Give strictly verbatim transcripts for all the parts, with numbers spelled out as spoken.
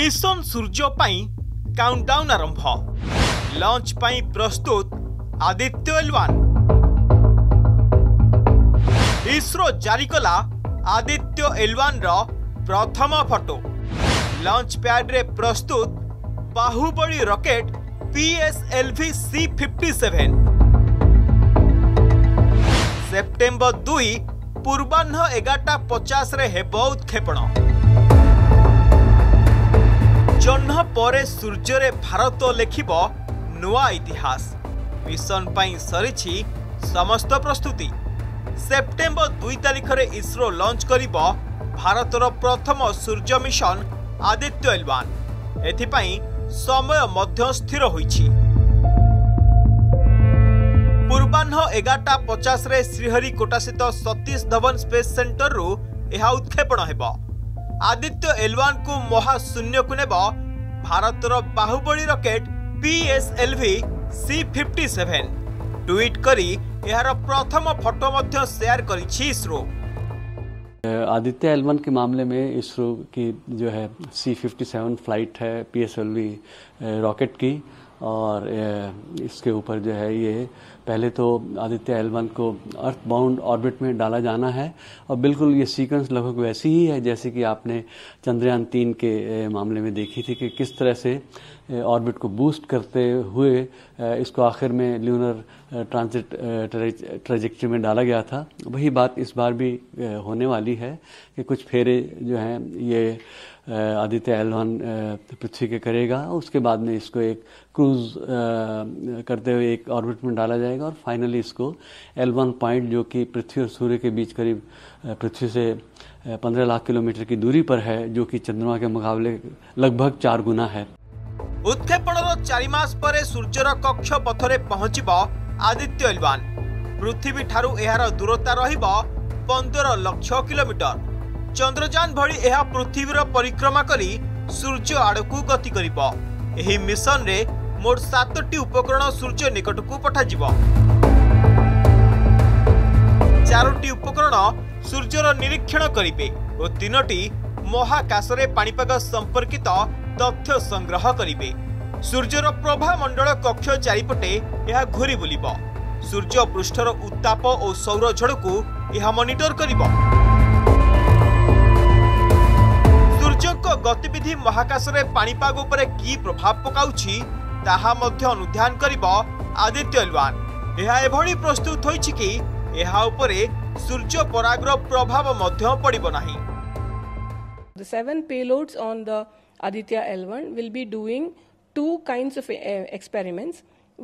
Mission सूर्य countdown आरंभ launch पाई प्रस्तुत आदित्य एल वन। इसरो जारी कला आदित्य एल वन रो प्रथम फोटो। लॉन्च पैड रे प्रस्तुत Baahubali rocket PSLV C fifty seven. September दुई पूर्वाह एगारटा पचास उत्क्षेपण। जह्न पर सूर्य भारत लिखिब नुआ इतिहास। मिशन पर सरी समस्त प्रस्तुति। सेप्टेम्बर दुई तारिख रे इसरो लॉन्च करिब भारतर प्रथम सूर्य मिशन आदित्य एल वन। एथिपाई समय मध्य स्थिर होईछि। पूर्वाह एगारटा पचास श्रीहरिकोटा स्थित सतीश धवन स्पेस सेंटर रु यह उत्क्षेपण हेब। आदित्य एल वन को महाशून्य को नेब भारतर Baahubali rocket PSLV C fifty seven. Tweet करी यार प्रथम फोटो मध्य शेयर करिछि इसरो। आदित्य एल वन के मामले में इसरो की जो है सी फिफ्टी सेवन फ्लाइट है पीएसएलवी रॉकेट की, और इसके ऊपर जो है ये पहले तो आदित्य एल वन को अर्थ बाउंड ऑर्बिट में डाला जाना है, और बिल्कुल ये सीक्वेंस लगभग वैसी ही है जैसे कि आपने चंद्रयान तीन के मामले में देखी थी कि किस तरह से ऑर्बिट को बूस्ट करते हुए इसको आखिर में ल्यूनर ट्रांजिट ट्रेजेक्ट्री में डाला गया था। वही बात इस बार भी होने वाली है कि कुछ फेरे जो हैं ये आदित्य एल वन पृथ्वी के करेगा, उसके बाद में इसको एक क्रूज करते हुए एक ऑर्बिट में डाला जाएगा, और फाइनली इसको एल वन पॉइंट जो कि पृथ्वी और सूर्य के बीच करीब पृथ्वी से पंद्रह लाख किलोमीटर की दूरी पर है, जो कि चंद्रमा के मुकाबले लगभग चार गुना है। उत्क्षेपण चार मास पर सूर्यर कक्ष पथरे पहुंचब आदित्य एल वन। पृथ्वी ठारू एहार दूरता रहिब पंद्रह लक्ष किलोमीटर। चंद्रयान भली एहा पृथ्वीर परिक्रमा करी सूर्य आड़कू गति करिब। एही मिशन रे मोट सातटी उपकरण सूर्य निकटकू पठाजिब। चारोटी उपकरण सूर्यर निरीक्षण करिबे और तीनोटी महाकाश रे पाणीपाग संपर्कित तथ्य संग्रह करिबे। सूर्यर प्रभामंडल कक्ष चारिपटे एहा घूरी बुलिब। सूर्य पृष्ठर उत्ताप और सौर झड़कू एहा मॉनिटर करिब। गतिविधि महाकाश में पानीपाग उपरे की प्रभाव पकाउछि ताहा मध्य अनुध्यान करिब आदित्य एल वन। यह एभली प्रस्तुत होइछि कि यह उपरे सूर्य पराग्र प्रभाव मध्य पड़िब नाही। The seven payloads on the Aditya L one will be doing two kinds of experiments.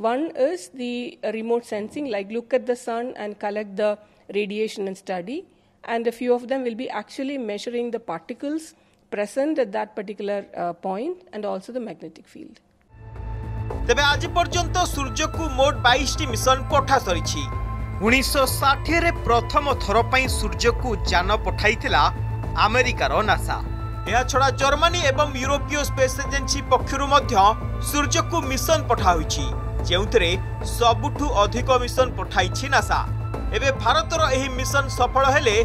One is the remote sensing, like look at the sun and collect the radiation and study, and a few of them will be actually measuring the particles present at that particular uh, point and also the magnetic field. तबे आज पर्यंत सूर्य को मोट बाईस T mission पठा सरीछि। उन्नीस सौ साठ रे प्रथम थर पई सूर्य को जान पठाइथिला अमेरिका रो नासा। या छड़ा जर्मनी एवं यूरोपीय स्पेस एजेंसी पक्षरु मध्य सूर्य को मिशन पठा होइछि, जेउतरे सबुठु अधिक मिशन पठाइछि नासा। एबे भारत रो एही मिशन सफल हेले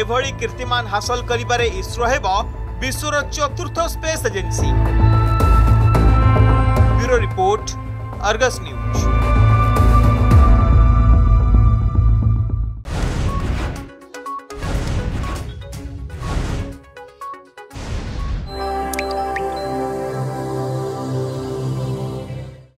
एभली कीर्तिमान हासिल करिबारे इसरो हेबो विश्वर चतुर्थ space agency. Bureau report, Argus news.